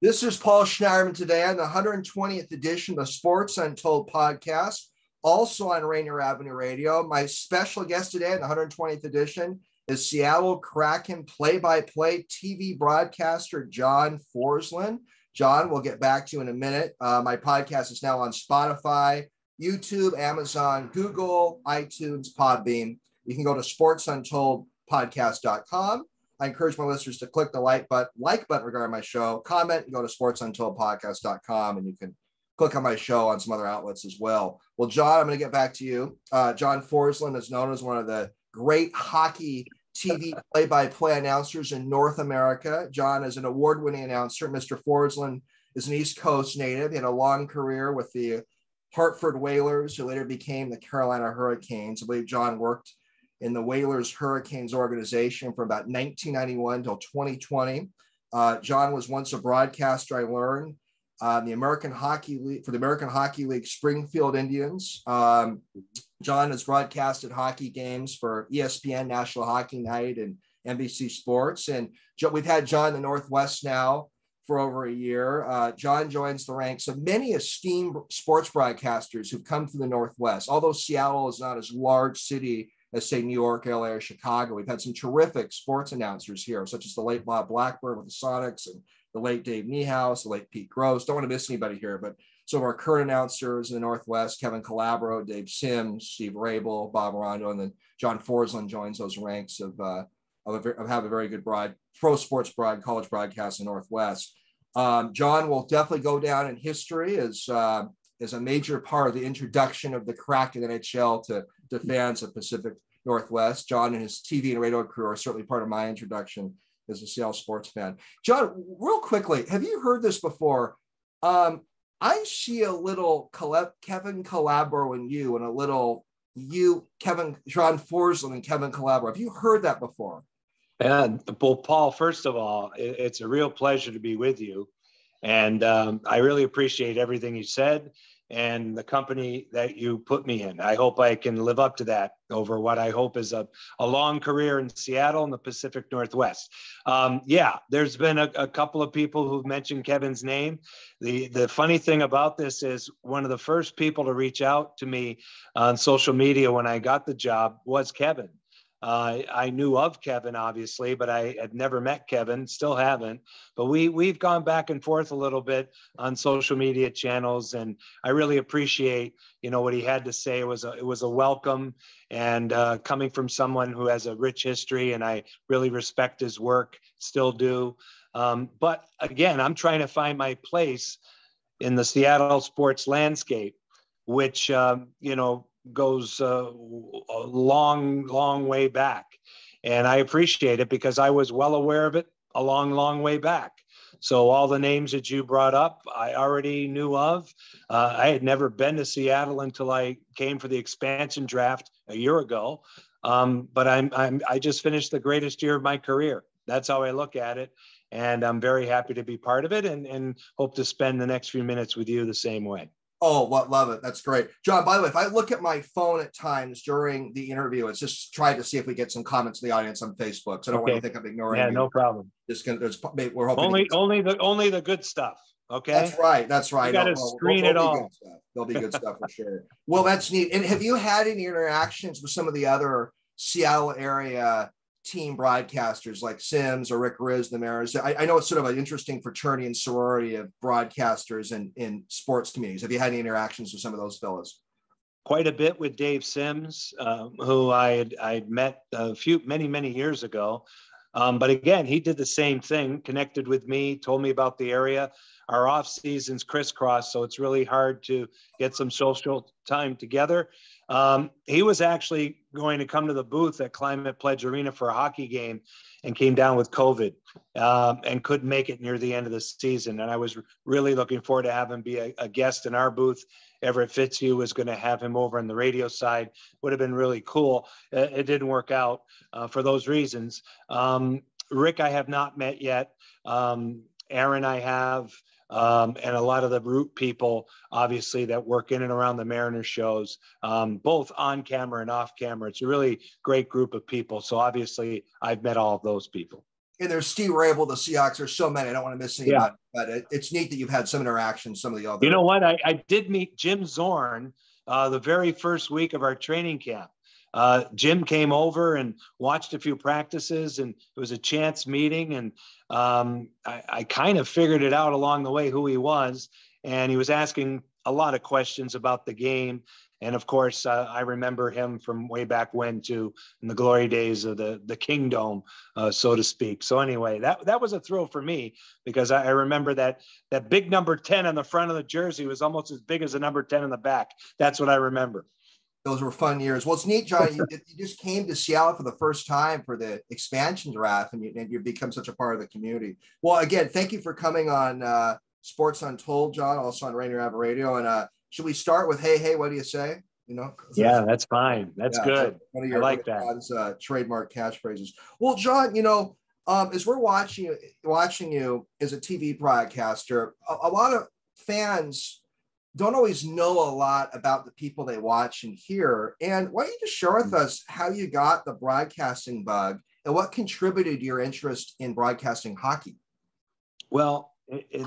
This is Paul Schneiderman today on the 120th edition of Sports Untold Podcast, also on Rainier Avenue Radio. My special guest today on the 120th edition is Seattle Kraken play-by-play TV broadcaster John Forslund. John, we'll get back to you in a minute. My podcast is now on Spotify, YouTube, Amazon, Google, iTunes, Podbean. You can go to sportsuntoldpodcast.com. I encourage my listeners to click the like button regarding my show, comment, and go to sportsuntoldpodcast.com, and you can click on my show on some other outlets as well. Well, John, I'm going to get back to you. John Forslund is known as one of the great hockey TV play-by-play announcers in North America. John is an award-winning announcer. Mr. Forslund is an East Coast native. He had a long career with the Hartford Whalers, who later became the Carolina Hurricanes. I believe John worked in the Whalers Hurricanes organization from about 1991 till 2020. John was once a broadcaster, I learned, for the American Hockey League Springfield Indians. John has broadcasted hockey games for ESPN, National Hockey Night, and NBC Sports. And we've had John in the Northwest now for over a year. John joins the ranks of many esteemed sports broadcasters who've come from the Northwest. Although Seattle is not as large city as, say, New York, LA, or Chicago, we've had some terrific sports announcers here, such as the late Bob Blackburn with the Sonics and the late Dave Niehaus, the late Pete Gross. Don't want to miss anybody here, but some of our current announcers in the Northwest: Kevin Calabro, Dave Sims, Steve Rabel, Bob Rondo, and then John Forslund joins those ranks of having a very good college broadcast in the Northwest. John will definitely go down in history as a major part of the introduction of the Kraken NHL to fans of Pacific Northwest. John and his TV and radio career are certainly part of my introduction as a Seattle sports fan. John, real quickly, have you heard this before? I see a little Kevin Calabro in you and a little John Forslund and Kevin Calabro. Have you heard that before? And well, Paul, first of all, it's a real pleasure to be with you. And I really appreciate everything you said and the company that you put me in. I hope I can live up to that over what I hope is a long career in Seattle and the Pacific Northwest. There's been a couple of people who've mentioned Kevin's name. The funny thing about this is one of the first people to reach out to me on social media when I got the job was Kevin. I knew of Kevin, obviously, but I had never met Kevin, still haven't. But we've gone back and forth a little bit on social media channels, and I really appreciate, what he had to say. It was a welcome, and coming from someone who has a rich history, and I really respect his work, still do. But again, I'm trying to find my place in the Seattle sports landscape, which, goes a long way back, and I appreciate it because I was well aware of it a long way back. So all the names that you brought up I already knew of. I had never been to Seattle until I came for the expansion draft a year ago, but I just finished the greatest year of my career. That's how I look at it, and I'm very happy to be part of it, and hope to spend the next few minutes with you the same way. Oh, love it. That's great. John, by the way, if I look at my phone at times during the interview, it's just trying to see if we get some comments in the audience on Facebook. So I don't want to think I'm ignoring you. Yeah, no problem. We're hoping only the good stuff. Okay. That's right. You got to screen it all. There'll be good stuff for sure. Well, that's neat. And have you had any interactions with some of the other Seattle area team broadcasters like Sims or Rick Riz, the Mariners? I know it's sort of an interesting fraternity and sorority of broadcasters in sports communities. Have you had any interactions with some of those fellows? Quite a bit with Dave Sims, who I'd met many years ago. But again, he did the same thing, connected with me, told me about the area. Our off seasons crisscross, so it's really hard to get some social time together. He was actually going to come to the booth at Climate Pledge Arena for a hockey game and came down with COVID and couldn't make it near the end of the season. And I was really looking forward to having him be a guest in our booth. Everett Fitzhugh was going to have him over on the radio side. Would have been really cool. It didn't work out for those reasons. Rick, I have not met yet. Aaron, I have. And a lot of the root people, obviously, that work in and around the Mariners shows, both on camera and off camera. It's a really great group of people. So obviously, I've met all of those people. And there's Steve Rabel, the Seahawks. There's so many. I don't want to miss anybody. Yeah. But it's neat that you've had some interaction, some of the other. You know what? I did meet Jim Zorn the very first week of our training camp. Jim came over and watched a few practices, and it was a chance meeting. And I kind of figured it out along the way who he was. And he was asking a lot of questions about the game. And of course, I remember him from way back when, too, in the glory days of the Kingdome, so to speak. So anyway, that was a thrill for me, because I remember that big number 10 on the front of the jersey was almost as big as the number 10 in the back. That's what I remember. Those were fun years. Well, it's neat, John. You just came to Seattle for the first time for the expansion draft, and you've become such a part of the community. Well, again, thank you for coming on Sports Untold, John, also on Rainier Avenue Radio. And should we start with, hey, what do you say? You know? Yeah, that's fine. That's good. One of your, I like that. John's trademark catchphrases. Well, John, as we're watching you as a TV broadcaster, a lot of fans don't always know a lot about the people they watch and hear. And why don't you just share with us how you got the broadcasting bug and what contributed to your interest in broadcasting hockey? Well,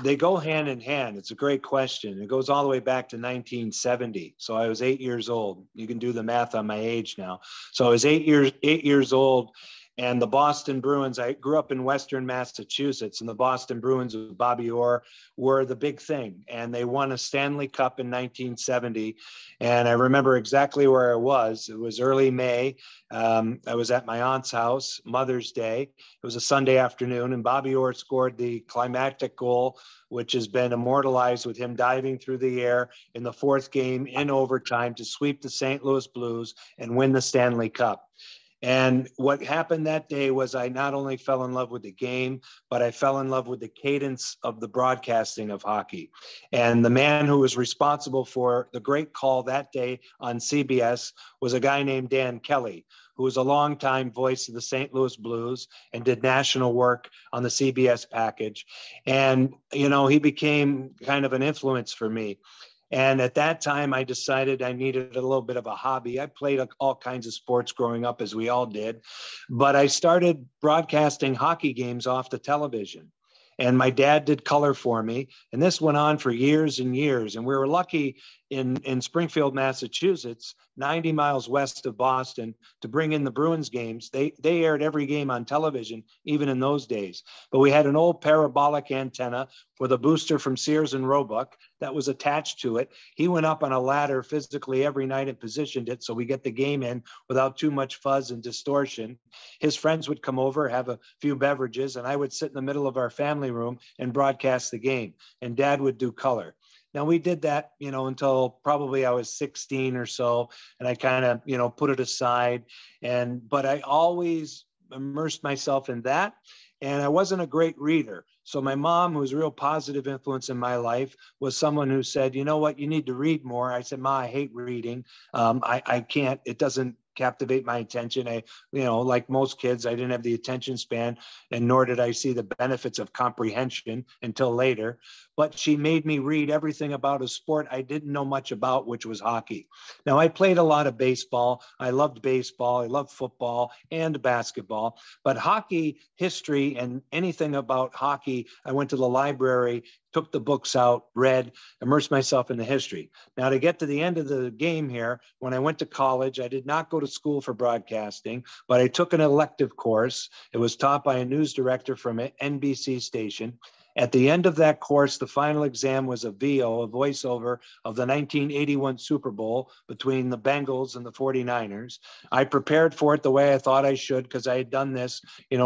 they go hand in hand. It's a great question. It goes all the way back to 1970. So I was 8 years old. You can do the math on my age now. So I was eight years old. And the Boston Bruins, I grew up in Western Massachusetts, and the Boston Bruins with Bobby Orr were the big thing. And they won a Stanley Cup in 1970. And I remember exactly where I was. It was early May. I was at my aunt's house, Mother's Day. It was a Sunday afternoon, and Bobby Orr scored the climactic goal, which has been immortalized with him diving through the air in the fourth game in overtime to sweep the St. Louis Blues and win the Stanley Cup. And what happened that day was I not only fell in love with the game, but I fell in love with the cadence of the broadcasting of hockey. And the man who was responsible for the great call that day on CBS was a guy named Dan Kelly, who was a longtime voice of the St. Louis Blues and did national work on the CBS package. And, he became kind of an influence for me. And at that time, I decided I needed a little bit of a hobby. I played all kinds of sports growing up, as we all did. But I started broadcasting hockey games off the television. And my dad did color for me. And this went on for years and years. And we were lucky in Springfield, Massachusetts, 90 miles west of Boston, to bring in the Bruins games. They aired every game on television, even in those days. But we had an old parabolic antenna with a booster from Sears and Roebuck that was attached to it. He went up on a ladder physically every night and positioned it so we get the game in without too much fuzz and distortion. His friends would come over, have a few beverages, and I would sit in the middle of our family room and broadcast the game. And Dad would do color. Now, we did that, until probably I was 16 or so, and I kind of, put it aside. But I always immersed myself in that. And I wasn't a great reader. So my mom, who was a real positive influence in my life, was someone who said, you know what, you need to read more. I said, Ma, I hate reading. I can't, it doesn't captivate my attention. Like most kids, I didn't have the attention span, and nor did I see the benefits of comprehension until later. But she made me read everything about a sport I didn't know much about, which was hockey. Now, I played a lot of baseball. I loved baseball. I loved football and basketball. But hockey history and anything about hockey, I went to the library, took the books out, read, immersed myself in the history. Now, to get to the end of the game here, when I went to college, I did not go to school for broadcasting, but I took an elective course. It was taught by a news director from an NBC station. At the end of that course, the final exam was a VO, a voiceover of the 1981 Super Bowl between the Bengals and the 49ers. I prepared for it the way I thought I should, because I had done this,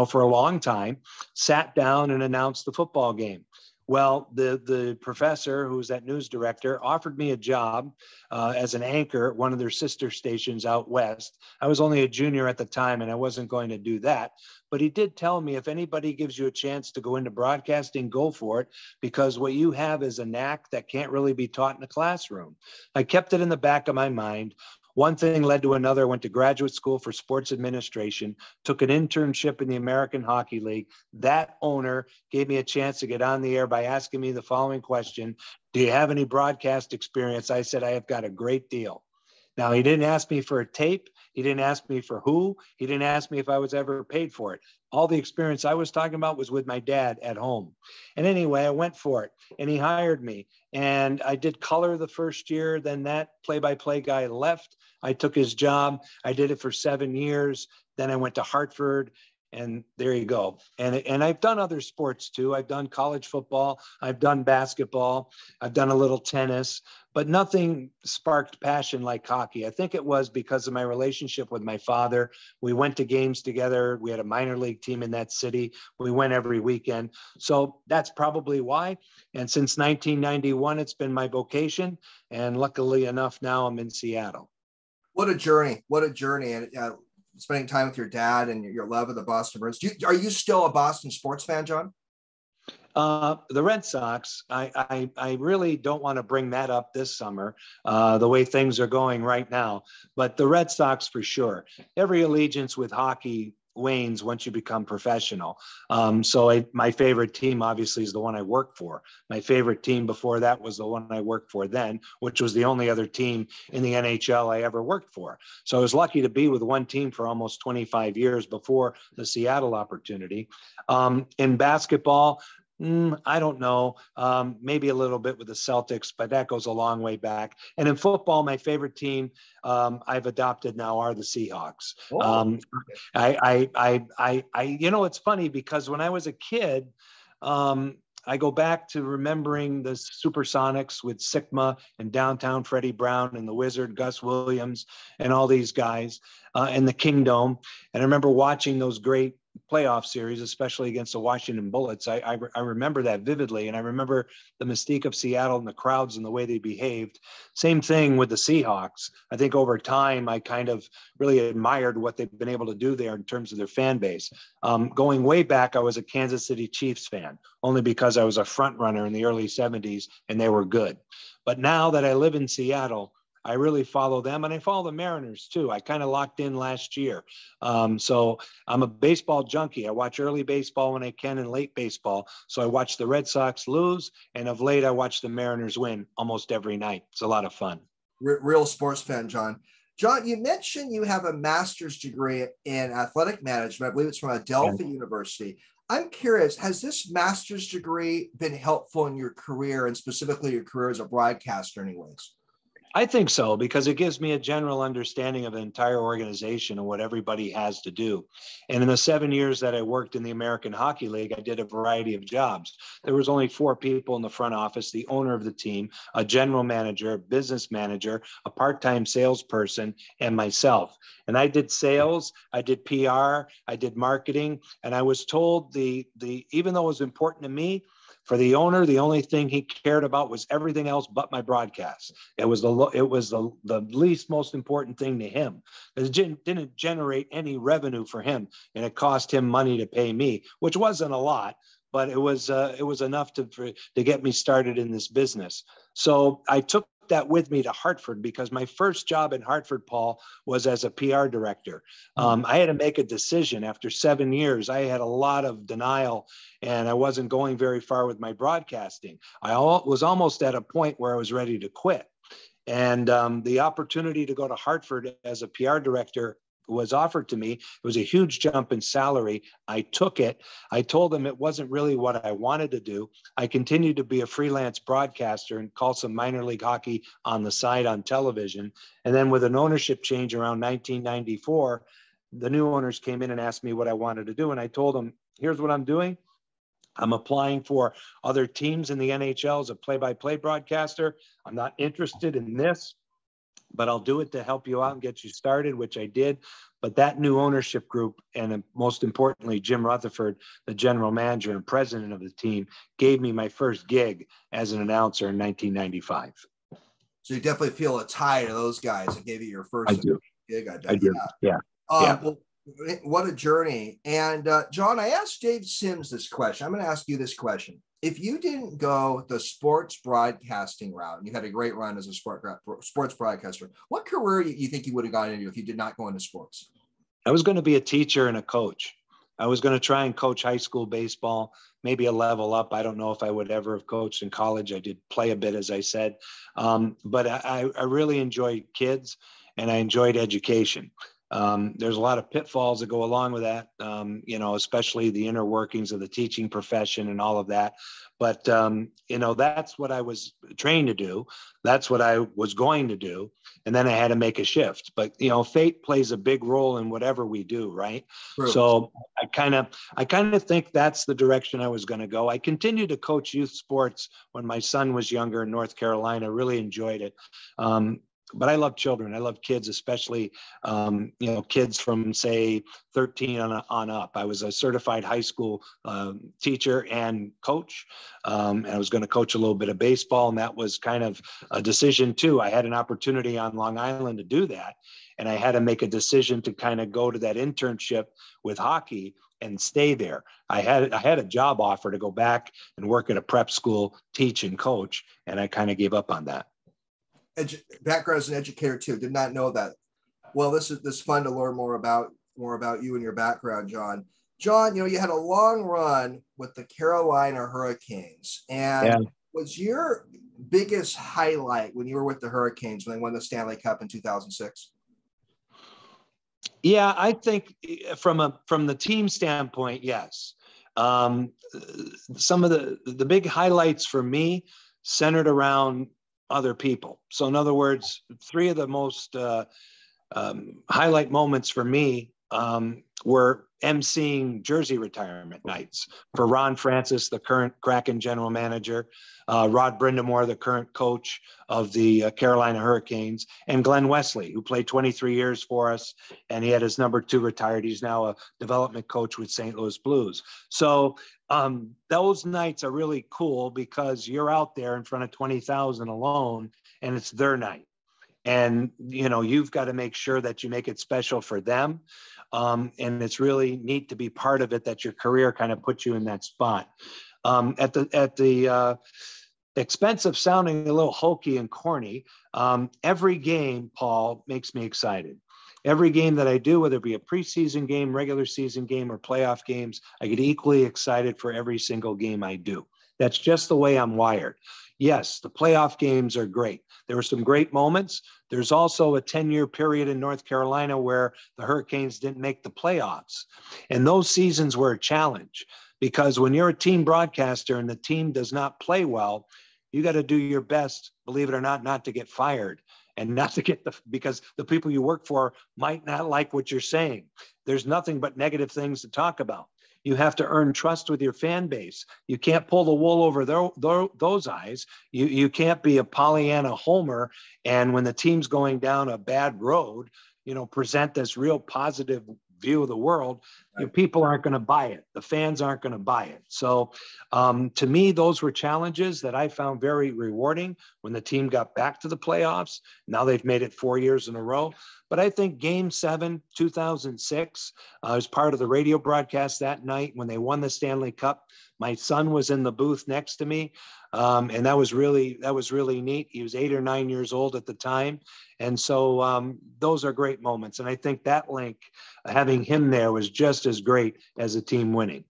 for a long time, sat down and announced the football game. Well, the professor, who was that news director, offered me a job as an anchor at one of their sister stations out west. I was only a junior at the time, and I wasn't going to do that. But he did tell me, if anybody gives you a chance to go into broadcasting, go for it, because what you have is a knack that can't really be taught in a classroom. I kept it in the back of my mind. One thing led to another. Went to graduate school for sports administration, took an internship in the American Hockey League. That owner gave me a chance to get on the air by asking me the following question: do you have any broadcast experience? I said, I have got a great deal. Now, he didn't ask me for a tape. He didn't ask me for who. He didn't ask me if I was ever paid for it. All the experience I was talking about was with my dad at home. And anyway, I went for it and he hired me. And I did color the first year. Then that play-by-play guy left. I took his job. I did it for 7 years. Then I went to Hartford. And there you go. And I've done other sports too. I've done college football. I've done basketball. I've done a little tennis, but nothing sparked passion like hockey. I think it was because of my relationship with my father. We went to games together. We had a minor league team in that city. We went every weekend. So that's probably why. And since 1991, it's been my vocation. And luckily enough, now I'm in Seattle. What a journey. What a journey. And spending time with your dad and your love of the Boston Bruins. Are you still a Boston sports fan, John? The Red Sox, I really don't want to bring that up this summer, the way things are going right now, but the Red Sox for sure. Every allegiance with hockey wanes once you become professional. So my favorite team obviously is the one I work for. My favorite team before that was the one I worked for then, which was the only other team in the NHL I ever worked for. So I was lucky to be with one team for almost 25 years before the Seattle opportunity. In basketball, I don't know. Maybe a little bit with the Celtics, but that goes a long way back. And in football, my favorite team I've adopted now are the Seahawks. Oh. You know, it's funny because when I was a kid, I go back to remembering the Supersonics with Sikma and Downtown Freddie Brown and the Wizard Gus Williams and all these guys and the Kingdome. And I remember watching those great playoff series, especially against the Washington Bullets. I remember that vividly. And I remember the mystique of Seattle and the crowds and the way they behaved. Same thing with the Seahawks. I think over time, I kind of really admired what they've been able to do there in terms of their fan base. Going way back, I was a Kansas City Chiefs fan, only because I was a front runner in the early 70s and they were good. But now that I live in Seattle, I really follow them, and I follow the Mariners too. I kind of locked in last year. So I'm a baseball junkie. I watch early baseball when I can and late baseball. So I watch the Red Sox lose, and of late I watch the Mariners win almost every night. It's a lot of fun. Real sports fan, John. John, you mentioned you have a master's degree in athletic management. I believe it's from Adelphi University. I'm curious, has this master's degree been helpful in your career, and specifically your career as a broadcaster anyways? I think so, because it gives me a general understanding of the entire organization and what everybody has to do. And in the 7 years that I worked in the American Hockey League, I did a variety of jobs. There was only 4 people in the front office, the owner of the team, a general manager, a business manager, a part-time salesperson, and myself. And I did sales, I did PR, I did marketing, and I was told even though it was important to me, for the owner, the only thing he cared about was everything else but my broadcast. It was the least most important thing to him. It didn't generate any revenue for him, and it cost him money to pay me, which wasn't a lot, but it was enough to get me started in this business. So I took that with me to Hartford, because my first job in Hartford, Paul, was as a PR director. I had to make a decision after 7 years. I had a lot of denial and I wasn't going very far with my broadcasting. I was almost at a point where I was ready to quit. And the opportunity to go to Hartford as a PR director was offered to me. It was a huge jump in salary. I took it. I told them it wasn't really what I wanted to do. I continued to be a freelance broadcaster and call some minor league hockey on the side on television. And then with an ownership change around 1994, the new owners came in and asked me what I wanted to do. And I told them, here's what I'm doing. I'm applying for other teams in the NHL as a play-by-play broadcaster. I'm not interested in this, but I'll do it to help you out and get you started, which I did. But that new ownership group, and most importantly, Jim Rutherford, the general manager and president of the team, gave me my first gig as an announcer in 1995. So you definitely feel a tie to those guys that gave you your first gig. I do. Yeah. Well, what a journey. And John, I asked Dave Sims this question. I'm going to ask you this question. If you didn't go the sports broadcasting route, and you had a great run as a sports broadcaster, what career do you think you would have gone into if you did not go into sports? I was going to be a teacher and a coach. I was going to try and coach high school baseball, maybe a level up. I don't know if I would ever have coached in college. I did play a bit, as I said, but I really enjoyed kids and I enjoyed education. There's a lot of pitfalls that go along with that, especially the inner workings of the teaching profession and all of that. But, that's what I was trained to do. That's what I was going to do. And then I had to make a shift. But, fate plays a big role in whatever we do, right? True. So I kind of think that's the direction I was going to go. I continued to coach youth sports when my son was younger in North Carolina, really enjoyed it. But I love children. I love kids, especially, kids from, say, 13 on up. I was a certified high school teacher and coach. And I was going to coach a little bit of baseball. And that was kind of a decision, too. I had an opportunity on Long Island to do that. And I had to make a decision to kind of go to that internship with hockey and stay there. I had a job offer to go back and work at a prep school, teach and coach. And I kind of gave up on that. Background as an educator too. Did not know that. Well, this is fun to learn more about you and your background, John. John, you had a long run with the Carolina Hurricanes, and was your biggest highlight when you were with the Hurricanes when they won the Stanley Cup in 2006? Yeah, I think from the team standpoint, yes. Some of the big highlights for me centered around other people. So in other words, three of the most highlight moments for me were emceeing jersey retirement nights for Ron Francis, the current Kraken general manager, Rod Brindamore, the current coach of the Carolina Hurricanes, and Glenn Wesley, who played 23 years for us, and he had his number 2 retired. He's now a development coach with St. Louis Blues. So those nights are really cool because you're out there in front of 20,000 alone, and it's their night. And, you've got to make sure that you make it special for them. And it's really neat to be part of it, that your career kind of puts you in that spot. At the expense of sounding a little hokey and corny, every game, Paul, makes me excited. Every game that I do, whether it be a preseason game, regular season game, or playoff games, I get equally excited for every single game I do. That's just the way I'm wired. Yes, the playoff games are great. There were some great moments. There's also a 10-year period in North Carolina where the Hurricanes didn't make the playoffs. And those seasons were a challenge because when you're a team broadcaster and the team does not play well, you got to do your best, believe it or not to get fired and not to get because the people you work for might not like what you're saying. There's nothing but negative things to talk about. You have to earn trust with your fan base. You can't pull the wool over those eyes. You can't be a Pollyanna homer. And when the team's going down a bad road, present this real positive view of the world. Your people aren't going to buy it. The fans aren't going to buy it. So to me, those were challenges that I found very rewarding when the team got back to the playoffs. Now they've made it 4 years in a row. But I think Game 7, 2006, I was part of the radio broadcast that night when they won the Stanley Cup. My son was in the booth next to me, and that was really neat. He was 8 or 9 years old at the time, and so those are great moments. And I think that link, having him there, was just as great as a team winning.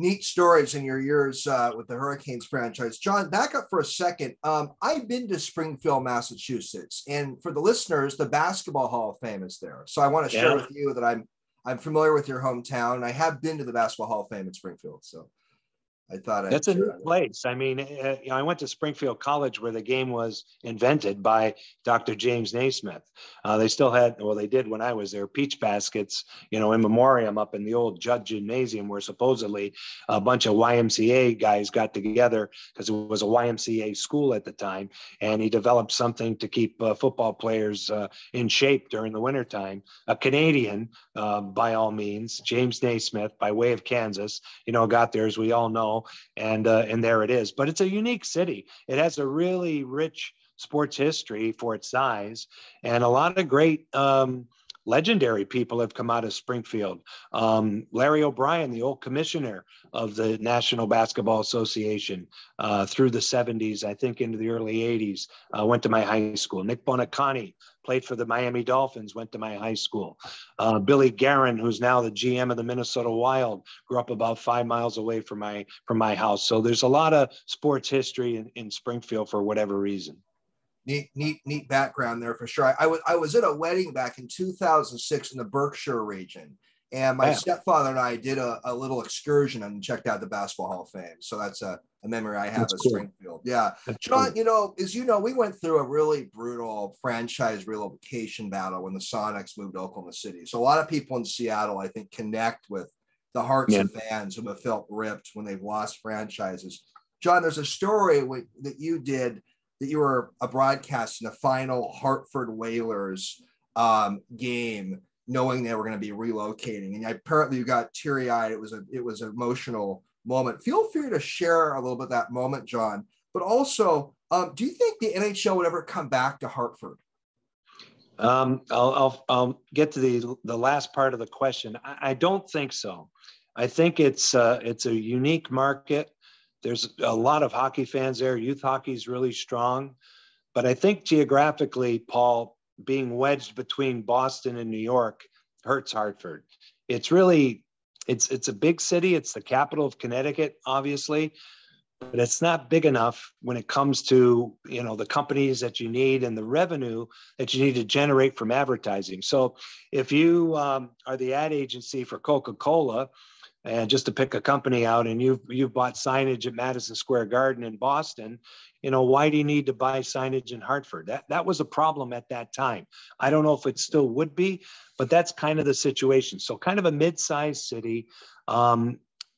Neat stories in your years with the Hurricanes franchise. John, back up for a second. I've been to Springfield, Massachusetts, and for the listeners, the Basketball Hall of Fame is there. So I want to share with you that I'm familiar with your hometown, and I have been to the Basketball Hall of Fame in Springfield. So I thought that's a new place. I mean, I went to Springfield College where the game was invented by Dr. James Naismith. They still had, well, they did when I was there, peach baskets, in memoriam up in the old Judd Gymnasium, where supposedly a bunch of YMCA guys got together because it was a YMCA school at the time. And he developed something to keep football players in shape during the wintertime. A Canadian, by all means, James Naismith, by way of Kansas, got there, as we all know. And there it is. But it's a unique city. It has a really rich sports history for its size, and a lot of great legendary people have come out of Springfield. Larry O'Brien, the old commissioner of the National Basketball Association through the 70s, I think into the early 80s, went to my high school. Nick Bonacani played for the Miami Dolphins, went to my high school. Billy Guerin, who's now the GM of the Minnesota Wild, grew up about 5 miles away from my house. So there's a lot of sports history in Springfield for whatever reason. Neat background there for sure. I was at a wedding back in 2006 in the Berkshire region, and my stepfather and I did a little excursion and checked out the Basketball Hall of Fame. So that's a memory I have of Springfield. Yeah. John, as you know, we went through a really brutal franchise relocation battle when the Sonics moved to Oklahoma City. So a lot of people in Seattle, I think, connect with the hearts of fans who have felt ripped when they've lost franchises. John, there's a story that you did, that you were a broadcast in the final Hartford Whalers game, knowing they were going to be relocating, and apparently you got teary-eyed. It was an emotional moment. Feel free to share a little bit of that moment, John. But also, do you think the NHL would ever come back to Hartford? I'll get to the last part of the question. I don't think so. I think it's a unique market. There's a lot of hockey fans there. Youth hockey is really strong. But I think geographically, Paul, being wedged between Boston and New York hurts Hartford. It's a big city. It's the capital of Connecticut, obviously. But it's not big enough when it comes to, the companies that you need and the revenue that you need to generate from advertising. So if you are the ad agency for Coca-Cola, and just to pick a company out, and you've bought signage at Madison Square Garden in Boston, why do you need to buy signage in Hartford? That was a problem at that time. I don't know if it still would be, but that's kind of the situation. So kind of a mid-sized city.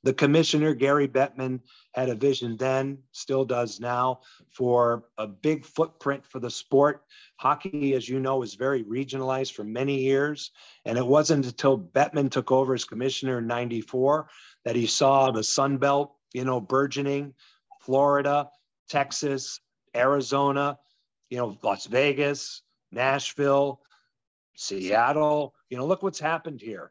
The commissioner, Gary Bettman, had a vision then, still does now, for a big footprint for the sport. Hockey, as you know, is very regionalized for many years. And it wasn't until Bettman took over as commissioner in 1994 that he saw the Sun Belt, burgeoning, Florida, Texas, Arizona, Las Vegas, Nashville, Seattle. Look what's happened here.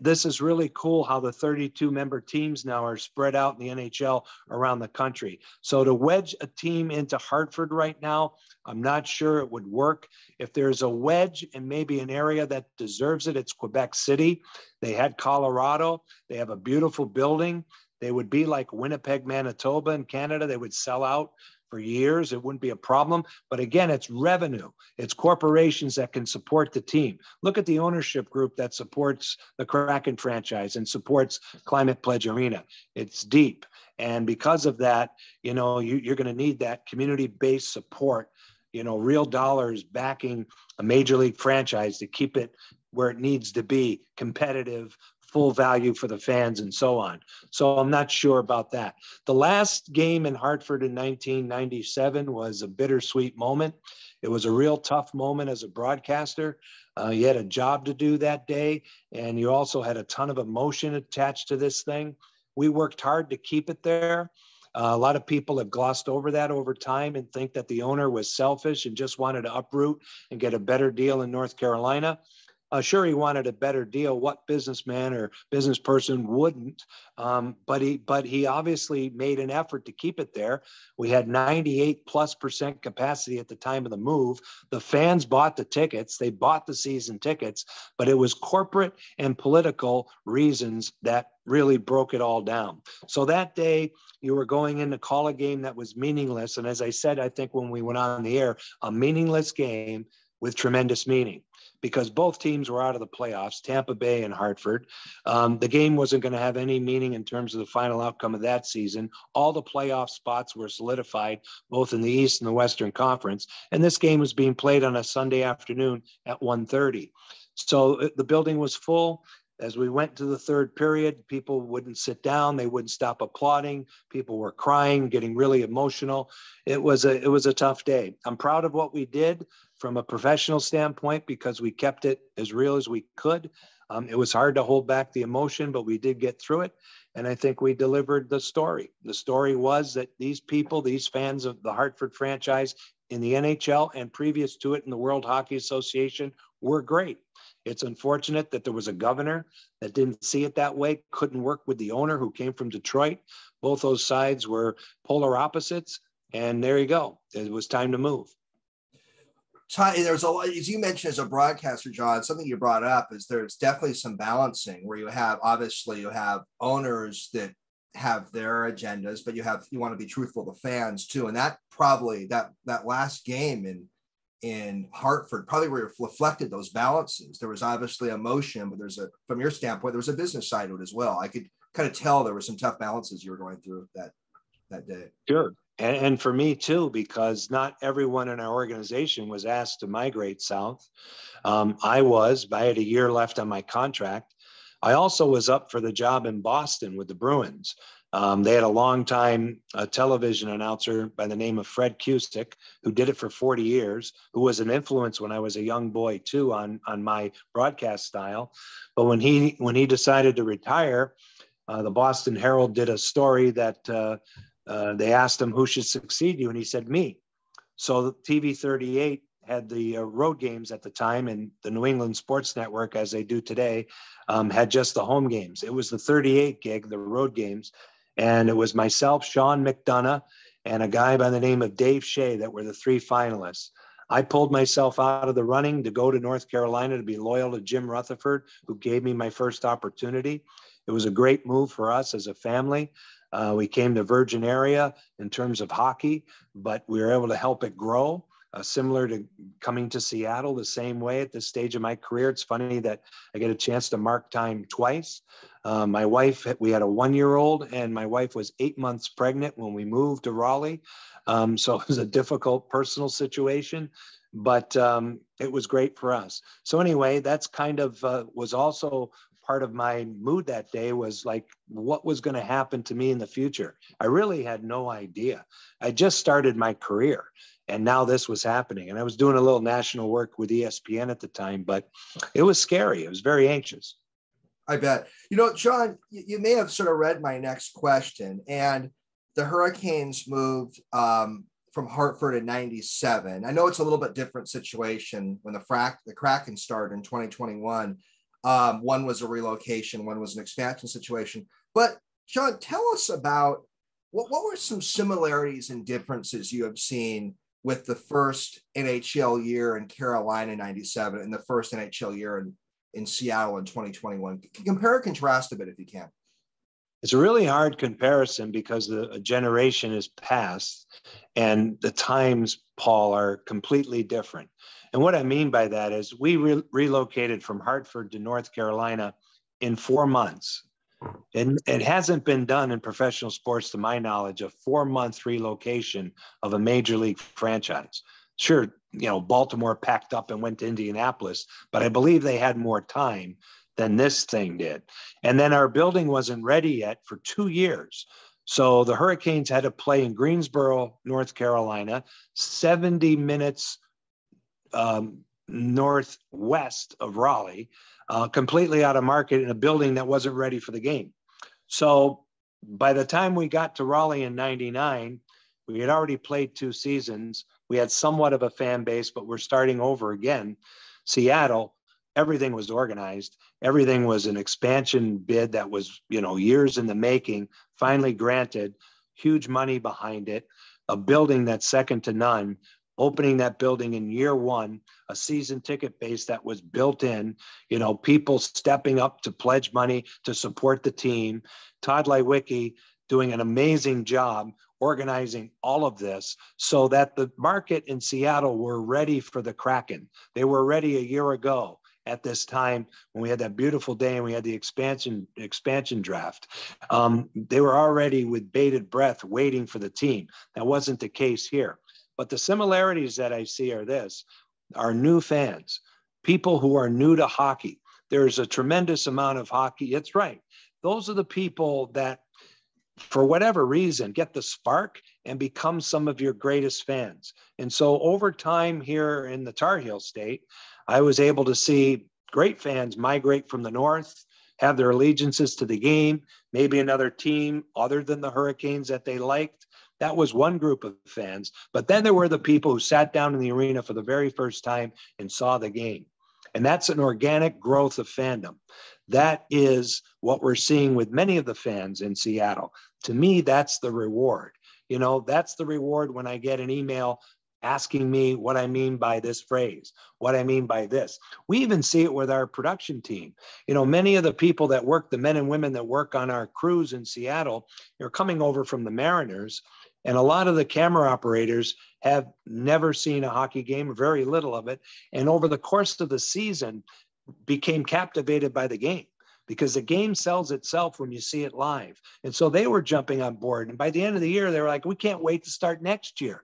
This is really cool how the 32-member teams now are spread out in the NHL around the country. So to wedge a team into Hartford right now, I'm not sure it would work. If there's a wedge and maybe an area that deserves it, it's Quebec City. They had Colorado. They have a beautiful building. They would be like Winnipeg, Manitoba in Canada. They would sell out for years. It wouldn't be a problem. But again, it's revenue. It's corporations that can support the team. Look at the ownership group that supports the Kraken franchise and supports Climate Pledge Arena. It's deep. And because of that, you're going to need that community-based support, real dollars backing a major league franchise to keep it where it needs to be, competitive, full value for the fans and so on. So I'm not sure about that. The last game in Hartford in 1997 was a bittersweet moment. It was a real tough moment as a broadcaster. You had a job to do that day, and you also had a ton of emotion attached to this thing. We worked hard to keep it there. A lot of people have glossed over that over time and think that the owner was selfish and just wanted to uproot and get a better deal in North Carolina. Sure, he wanted a better deal. What businessman or business person wouldn't? But he obviously made an effort to keep it there. We had 98%+ capacity at the time of the move. The fans bought the tickets. They bought the season tickets. But it was corporate and political reasons that really broke it all down. So that day, you were going in to call a game that was meaningless. And as I said, I think when we went on the air, a meaningless game with tremendous meaning, because both teams were out of the playoffs, Tampa Bay and Hartford. The game wasn't going to have any meaning in terms of the final outcome of that season. All the playoff spots were solidified, both in the East and the Western Conference. And this game was being played on a Sunday afternoon at 1:30. So the building was full. As we went to the third period, people wouldn't sit down. They wouldn't stop applauding. People were crying, getting really emotional. It was a tough day. I'm proud of what we did from a professional standpoint, because we kept it as real as we could. It was hard to hold back the emotion, but we did get through it. And I think we delivered the story. The story was that these people, these fans of the Hartford franchise in the NHL and previous to it in the World Hockey Association, were great. It's unfortunate that there was a governor that didn't see it that way, couldn't work with the owner who came from Detroit. Both those sides were polar opposites. And there you go. It was time to move. There's a lot, as you mentioned, as a broadcaster, John, something you brought up is there's definitely some balancing where you have owners that have their agendas, but you want to be truthful to fans too. And that probably that last game in Hartford probably reflected those balances. There was obviously emotion, but from your standpoint, there was a business side to it as well. I could kind of tell there were some tough balances you were going through that day. Sure. And for me too, because not everyone in our organization was asked to migrate south. I had a year left on my contract. I also was up for the job in Boston with the Bruins. They had a longtime television announcer by the name of Fred Cusick, who did it for 40 years, who was an influence when I was a young boy too on my broadcast style. But when he decided to retire, the Boston Herald did a story that they asked him who should succeed you, and he said me. So TV 38 had the road games at the time, and the New England Sports Network, as they do today, had just the home games. It was the 38 gig, the road games, and it was myself, Sean McDonough, and a guy by the name of Dave Shea that were the three finalists. I pulled myself out of the running to go to North Carolina to be loyal to Jim Rutherford, who gave me my first opportunity. It was a great move for us as a family. We came to virgin area in terms of hockey, but we were able to help it grow. Similar to coming to Seattle, the same way at this stage of my career. It's funny that I get a chance to mark time twice. My wife, we had a 1-year-old, and my wife was 8 months pregnant when we moved to Raleigh. So it was a difficult personal situation, but it was great for us. So anyway, that's kind of was also part of my mood that day, was like, what was going to happen to me in the future? I really had no idea. I just started my career. And now this was happening. And I was doing a little national work with ESPN at the time, but it was scary. It was very anxious. I bet. You know, John, you may have sort of read my next question. And the Hurricanes moved from Hartford in 1997. I know it's a little bit different situation when the Kraken started in 2021. One was a relocation, one was an expansion situation. But John, tell us about what were some similarities and differences you have seen with the first NHL year in Carolina in 1997 and the first NHL year in Seattle in 2021. Compare and contrast a bit if you can. It's a really hard comparison because a generation has passed and the times, Paul, are completely different. And what I mean by that is we relocated from Hartford to North Carolina in 4 months. And it hasn't been done in professional sports, to my knowledge, a 4-month relocation of a major league franchise. Sure, you know, Baltimore packed up and went to Indianapolis, but I believe they had more time than this thing did. And then our building wasn't ready yet for 2 years. So the Hurricanes had to play in Greensboro, North Carolina, 70 minutes northwest of Raleigh, completely out of market in a building that wasn't ready for the game. So by the time we got to Raleigh in 1999, we had already played 2 seasons. We had somewhat of a fan base, but we're starting over again. Seattle, everything was organized. Everything was an expansion bid that was, you know, years in the making, finally granted, huge money behind it, a building that's second to none, opening that building in year one, a season ticket base that was built in, you know, people stepping up to pledge money to support the team. Todd Lewicki doing an amazing job organizing all of this so that the market in Seattle were ready for the Kraken. They were ready a year ago at this time when we had that beautiful day and we had the expansion draft. They were already with bated breath waiting for the team. That wasn't the case here. But the similarities that I see are this, are new fans, people who are new to hockey. There's a tremendous amount of hockey. It's right. Those are the people that, for whatever reason, get the spark and become some of your greatest fans. And so over time here in the Tar Heel State, I was able to see great fans migrate from the north, have their allegiances to the game, maybe another team other than the Hurricanes that they liked. That was one group of fans, but then there were the people who sat down in the arena for the very first time and saw the game. And that's an organic growth of fandom. That is what we're seeing with many of the fans in Seattle. To me, that's the reward. You know, that's the reward when I get an email asking me what I mean by this phrase, what I mean by this. We even see it with our production team. You know, many of the people that work, the men and women that work on our crews in Seattle, are coming over from the Mariners, and a lot of the camera operators have never seen a hockey game, very little of it, and over the course of the season became captivated by the game, because the game sells itself when you see it live. And so they were jumping on board. And by the end of the year, they were like, we can't wait to start next year,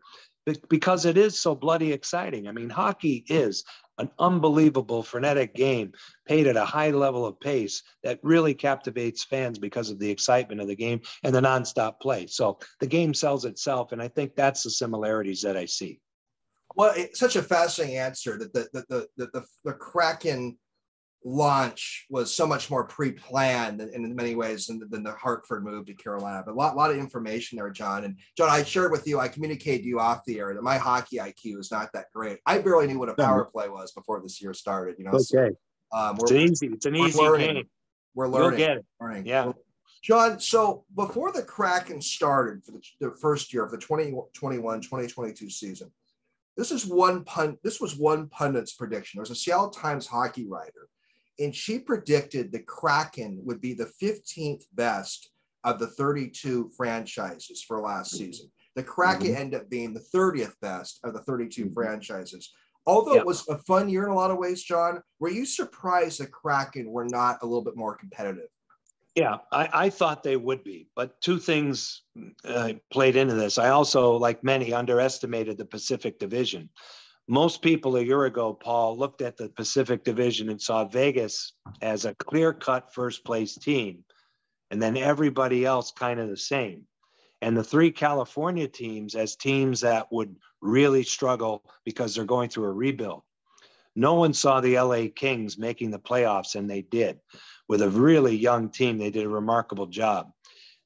because it is so bloody exciting. I mean, hockey is an unbelievable frenetic game played at a high level of pace that really captivates fans because of the excitement of the game and the nonstop play. So the game sells itself. And I think that's the similarities that I see. Well, it's such a fascinating answer that the Kraken launch was so much more pre-planned in many ways than the Hartford move to Carolina. But a lot of information there, John. And John, I shared with you, I communicated to you off the air that my hockey IQ is not that great. I barely knew what a power play was before this year started. You know, okay. It's an easy game. We're learning. You'll get it. Yeah. John, so before the Kraken started for the first year of the 2021-2022 season, this was one pundit's prediction. There was a Seattle Times hockey writer, and she predicted the Kraken would be the 15th best of the 32 franchises for last season. The Kraken ended up being the 30th best of the 32 franchises. Although it was a fun year in a lot of ways, John, were you surprised the Kraken were not a little bit more competitive? Yeah, I thought they would be, but two things played into this. I also, like many, underestimated the Pacific Division. Most people a year ago, Paul, looked at the Pacific Division and saw Vegas as a clear-cut first-place team, and then everybody else kind of the same. And the three California teams as teams that would really struggle because they're going through a rebuild. No one saw the LA Kings making the playoffs, and they did. With a really young team, they did a remarkable job.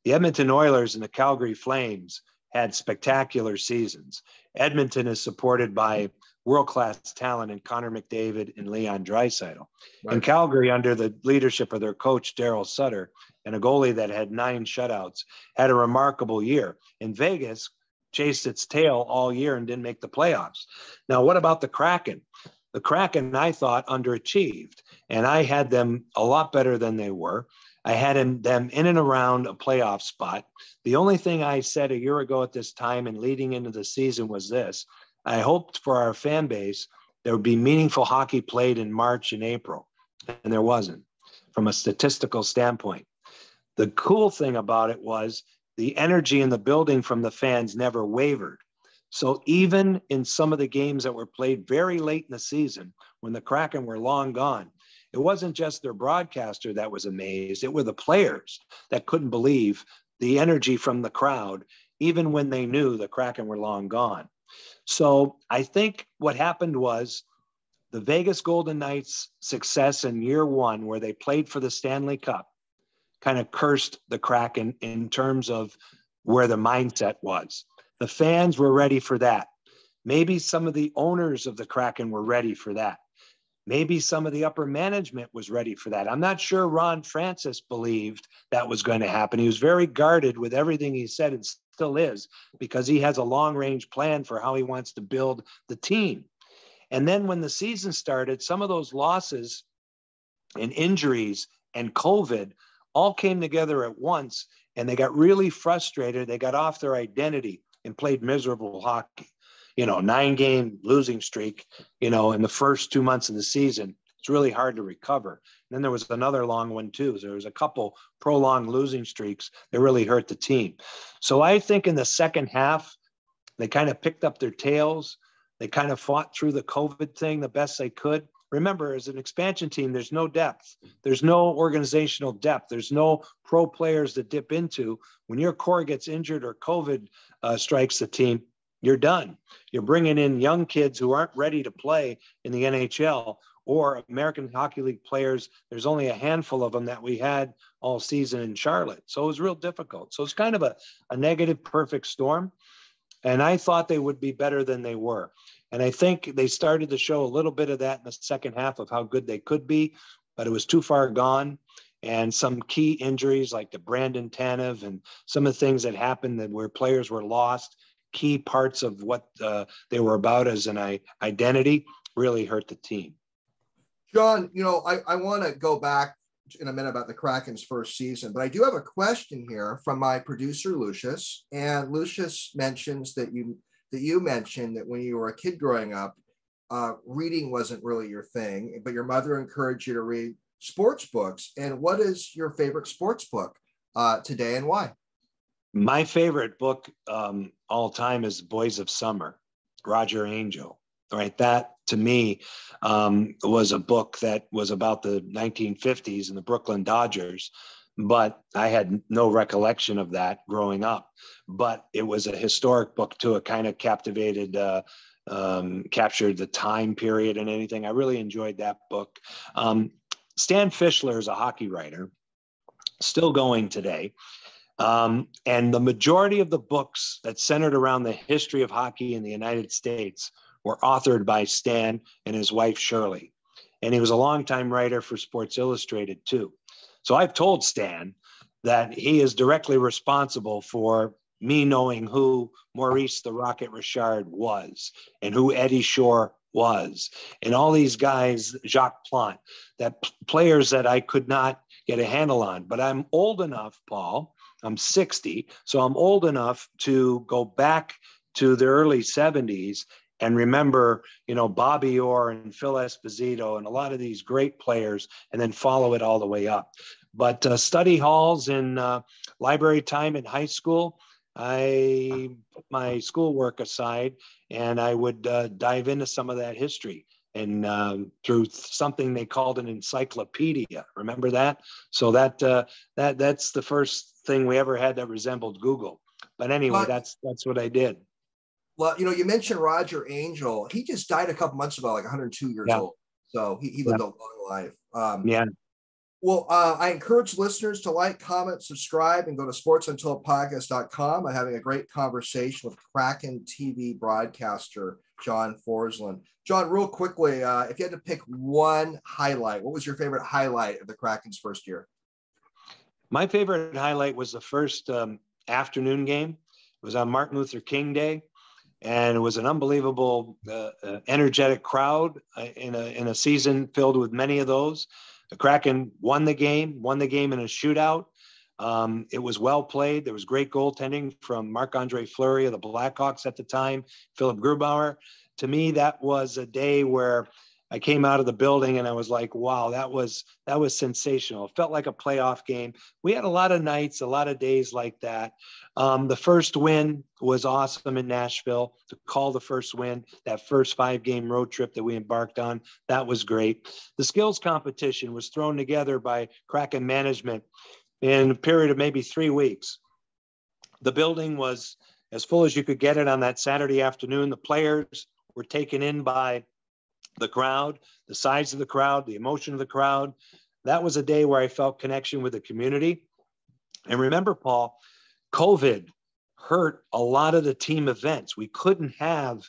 The Edmonton Oilers and the Calgary Flames had spectacular seasons. Edmonton is supported by world-class talent in Connor McDavid and Leon Draisaitl. Right. And Calgary, under the leadership of their coach, Daryl Sutter, and a goalie that had 9 shutouts, had a remarkable year. And Vegas chased its tail all year and didn't make the playoffs. Now, what about the Kraken? The Kraken, I thought, underachieved, and I had them a lot better than they were. I had them in and around a playoff spot. The only thing I said a year ago at this time and leading into the season was this: I hoped for our fan base there would be meaningful hockey played in March and April, and there wasn't from a statistical standpoint. The cool thing about it was the energy in the building from the fans never wavered. So even in some of the games that were played very late in the season, when the Kraken were long gone, it wasn't just their broadcaster that was amazed. It were the players that couldn't believe the energy from the crowd, even when they knew the Kraken were long gone. So I think what happened was the Vegas Golden Knights' success in year one, where they played for the Stanley Cup, kind of cursed the Kraken in terms of where the mindset was. The fans were ready for that. Maybe some of the owners of the Kraken were ready for that. Maybe some of the upper management was ready for that. I'm not sure Ron Francis believed that was going to happen. He was very guarded with everything he said and still is, because he has a long-range plan for how he wants to build the team. And then when the season started, some of those losses and injuries and COVID all came together at once, and they got really frustrated. They got off their identity and played miserable hockey. You know, 9-game losing streak, you know, in the first 2 months of the season, it's really hard to recover. And then there was another long one too. There was a couple prolonged losing streaks that really hurt the team. So I think in the second half, they kind of picked up their tails. They kind of fought through the COVID thing the best they could. Remember, as an expansion team, there's no depth. There's no organizational depth. There's no pro players to dip into. When your core gets injured or COVID strikes the team, you're done. You're bringing in young kids who aren't ready to play in the NHL or American Hockey League players. There's only a handful of them that we had all season in Charlotte. So it was real difficult. So it's kind of a negative perfect storm. And I thought they would be better than they were. And I think they started to show a little bit of that in the second half of how good they could be, but it was too far gone. And some key injuries like the Brandon Tanev and some of the things that happened that where players were lost key parts of what they were about as an identity really hurt the team. John, you know, I want to go back in a minute about the Kraken's first season, but I do have a question here from my producer, Lucius. And Lucius mentions that you mentioned that when you were a kid growing up, reading wasn't really your thing, but your mother encouraged you to read sports books. And what is your favorite sports book today and why? My favorite book all time is Boys of Summer, Roger Angel, right? That to me was a book that was about the 1950s and the Brooklyn Dodgers, but I had no recollection of that growing up, but it was a historic book too. It kind of captured the time period and anything. I really enjoyed that book. Stan Fischler is a hockey writer, still going today. And the majority of the books that centered around the history of hockey in the United States were authored by Stan and his wife, Shirley. And he was a longtime writer for Sports Illustrated too. So I've told Stan that he is directly responsible for me knowing who Maurice the Rocket Richard was and who Eddie Shore was. And all these guys, Jacques Plante, that players that I could not get a handle on, but I'm old enough, Paul, I'm 60, so I'm old enough to go back to the early 70s and remember, you know, Bobby Orr and Phil Esposito and a lot of these great players, and then follow it all the way up. But study halls and library time in high school, I put my schoolwork aside and I would dive into some of that history. And through something they called an encyclopedia. Remember that? So that's the first thing we ever had that resembled Google. But anyway, that's what I did. Well, you know, you mentioned Roger Angel. He just died a couple months ago, like 102 years old. So he lived a long life. Well, I encourage listeners to like, comment, subscribe, and go to sportsuntoldpodcast.com. I'm having a great conversation with Kraken TV broadcaster John Forslund. John, real quickly, if you had to pick one highlight, what was your favorite highlight of the Kraken's first year? My favorite highlight was the first afternoon game. It was on Martin Luther King Day, and it was an unbelievable, energetic crowd in a season filled with many of those. The Kraken won the game in a shootout. It was well played. There was great goaltending from Marc-Andre Fleury of the Blackhawks at the time, Philip Grubauer. To me, that was a day where I came out of the building and I was like, wow, that was sensational. It felt like a playoff game. We had a lot of nights, a lot of days like that. The first win was awesome in Nashville. To call the first win, that first 5-game road trip that we embarked on, that was great. The skills competition was thrown together by Kraken management in a period of maybe 3 weeks. The building was as full as you could get it on that Saturday afternoon. The players were taken in by the crowd, the size of the crowd, the emotion of the crowd. That was a day where I felt connection with the community. And remember, Paul, COVID hurt a lot of the team events. We couldn't have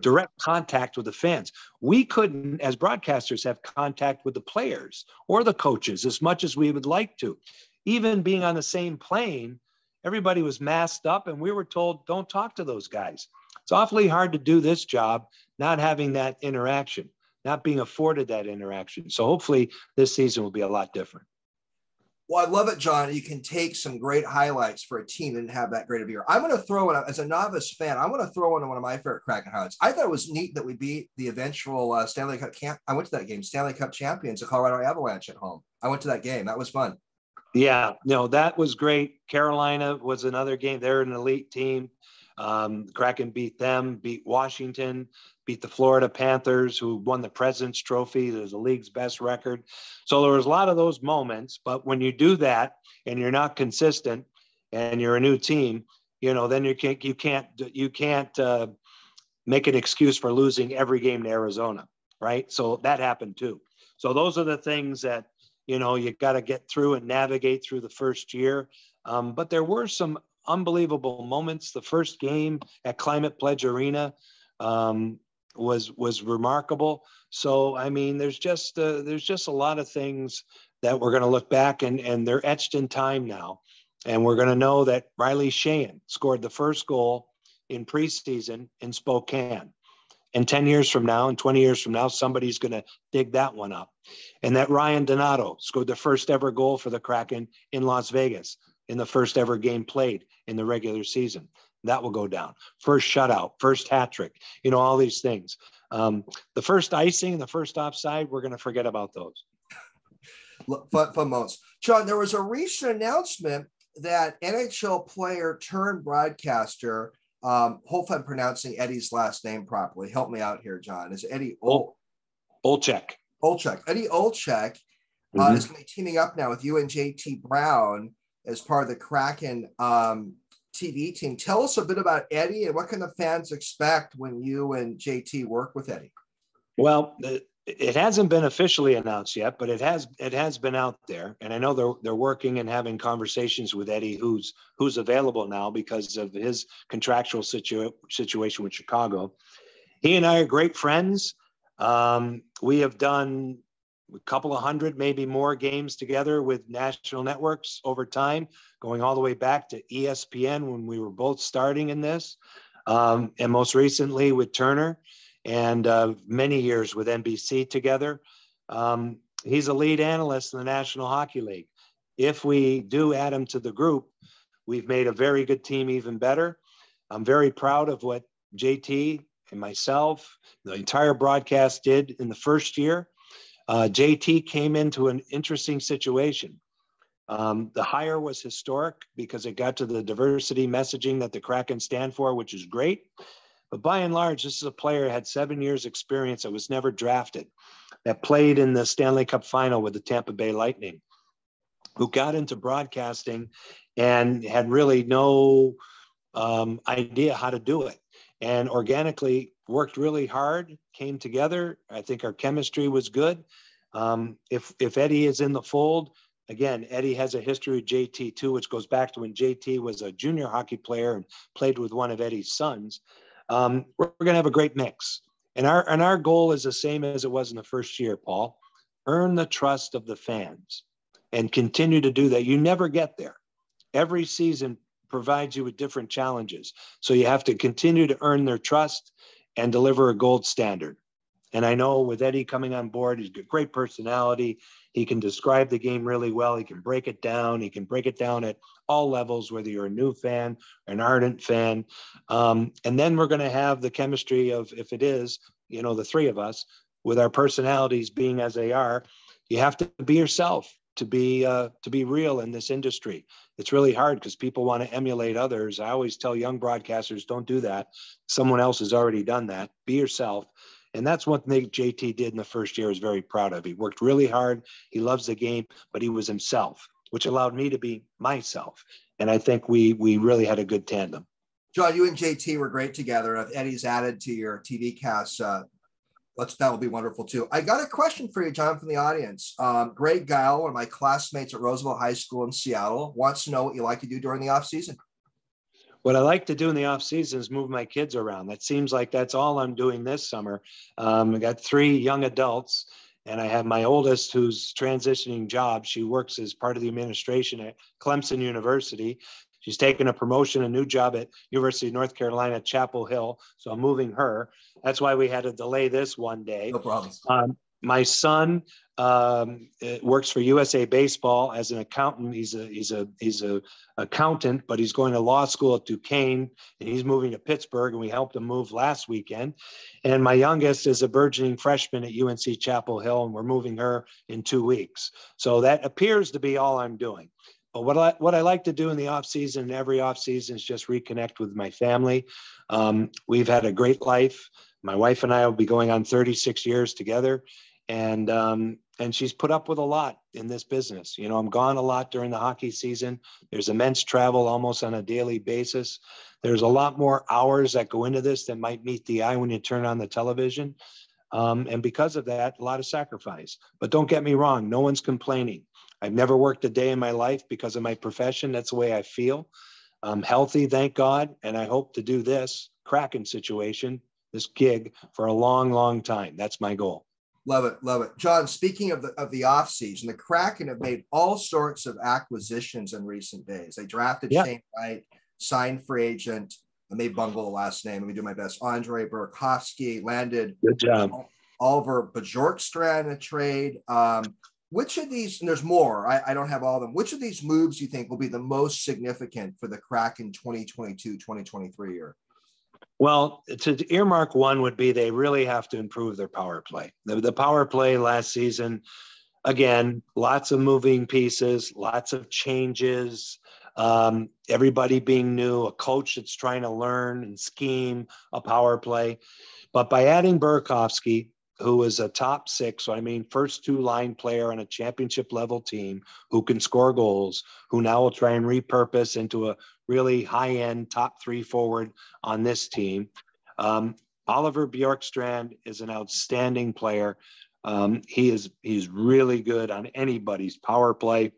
direct contact with the fans. We couldn't, as broadcasters, have contact with the players or the coaches as much as we would like to. Even being on the same plane, everybody was masked up and we were told, don't talk to those guys. It's awfully hard to do this job, not having that interaction, not being afforded that interaction. So hopefully this season will be a lot different. Well, I love it, John. You can take some great highlights for a team that didn't have that great of a year. I'm going to throw it, as a novice fan, I'm going to throw in one of my favorite Kraken highlights. I thought it was neat that we beat the eventual Stanley Cup champ. I went to that game, Stanley Cup champions, the Colorado Avalanche at home. I went to that game. That was fun. Yeah, no, that was great. Carolina was another game. They're an elite team. Kraken beat them, beat Washington, beat the Florida Panthers, who won the President's Trophy. There's the league's best record. So there was a lot of those moments. But when you do that and you're not consistent and you're a new team, you know, then you can't make an excuse for losing every game to Arizona, right? So that happened too. So those are the things that, you know, you got to get through and navigate through the first year. But there were some unbelievable moments. The first game at Climate Pledge Arena was remarkable. So, I mean, there's just a lot of things that we're going to look back and they're etched in time now. And we're going to know that Riley Sheehan scored the first goal in preseason in Spokane. And 10 years from now and 20 years from now, somebody's going to dig that one up. And that Ryan Donato scored the first ever goal for the Kraken in Las Vegas in the first ever game played in the regular season. That will go down. First shutout, first hat trick, you know, all these things. The first icing, the first offside, we're going to forget about those. For most. John, there was a recent announcement that NHL player turned broadcaster, hopefully I'm pronouncing Eddie's last name properly. Help me out here, John. Is Eddie Olczyk? Olczyk. Eddie Olczyk is going to be teaming up now with you and JT Brown as part of the Kraken TV team. Tell us a bit about Eddie and what can the fans expect when you and JT work with Eddie? Well, it hasn't been officially announced yet, but it has been out there. And I know they're working and having conversations with Eddie, who's available now because of his contractual situation with Chicago. He and I are great friends. We have done a couple of hundred, maybe more games together with national networks over time, going all the way back to ESPN when we were both starting in this. And most recently with Turner. And many years with NBC together. He's a lead analyst in the National Hockey League. If we do add him to the group, we've made a very good team even better. I'm very proud of what JT and myself, the entire broadcast did in the first year. JT came into an interesting situation. The hire was historic because it got to the diversity messaging that the Kraken stand for, which is great. But by and large, this is a player who had 7 years experience that was never drafted, that played in the Stanley Cup final with the Tampa Bay Lightning, who got into broadcasting and had really no idea how to do it, and organically worked really hard, came together. I think our chemistry was good. If Eddie is in the fold, again, Eddie has a history with JT too, which goes back to when JT was a junior hockey player and played with one of Eddie's sons. We're going to have a great mix, and our goal is the same as it was in the first year, Paul. Earn the trust of the fans and continue to do that. You never get there. Every season provides you with different challenges. So you have to continue to earn their trust and deliver a gold standard. And I know with Eddie coming on board, he's got great personality. He can describe the game really well. He can break it down. He can break it down at all levels, whether you're a new fan, an ardent fan. And then we're going to have the chemistry of, if it is, you know, the three of us with our personalities being as they are, you have to be yourself to be real in this industry. It's really hard because people want to emulate others. I always tell young broadcasters, don't do that. Someone else has already done that. Be yourself. And that's one thing JT did in the first year I was very proud of. He worked really hard. He loves the game, but he was himself, which allowed me to be myself. And I think we really had a good tandem. John, you and JT were great together. If Eddie's added to your TV cast, that will be wonderful too. I got a question for you, John, from the audience. Greg Guile, one of my classmates at Roosevelt High School in Seattle, wants to know what you like to do during the off season. What I like to do in the off season is move my kids around. That seems like that's all I'm doing this summer. I got three young adults, and I have my oldest who's transitioning jobs. She works as part of the administration at Clemson University. She's taken a promotion, a new job at University of North Carolina, Chapel Hill. So I'm moving her. That's why we had to delay this one day. No problem. My son works for USA Baseball as an accountant. He's a accountant, but he's going to law school at Duquesne, and he's moving to Pittsburgh, and we helped him move last weekend. And my youngest is a burgeoning freshman at UNC Chapel Hill, and we're moving her in 2 weeks. So that appears to be all I'm doing. But what I like to do in the offseason, every offseason, is just reconnect with my family. We've had a great life. My wife and I will be going on 36 years together. And she's put up with a lot in this business. You know, I'm gone a lot during the hockey season. There's immense travel almost on a daily basis. There's a lot more hours that go into this that might meet the eye when you turn on the television. And because of that, a lot of sacrifice. But don't get me wrong, no one's complaining. I've never worked a day in my life because of my profession. That's the way I feel. I'm healthy, thank God. And I hope to do this Kraken situation, this gig, for a long, long time. That's my goal. Love it. Love it. John, speaking of the offseason, the Kraken have made all sorts of acquisitions in recent days. They drafted Shane Wright, signed free agent I may bungle the last name. Let me do my best. Andre Burakovsky landed. Good job. Oliver Bjorkstrand in a trade. Which of these, and there's more, I don't have all of them. Which of these moves do you think will be the most significant for the Kraken 2022-2023 year? Well, to earmark one would be they really have to improve their power play. The power play last season, again, lots of moving pieces, lots of changes, everybody being new, a coach that's trying to learn and scheme a power play. But by adding Burakovsky, who is a top six, so I mean first two line player on a championship level team who can score goals, who now will try and repurpose into a really high-end top three forward on this team. Oliver Bjorkstrand is an outstanding player. He's really good on anybody's power play.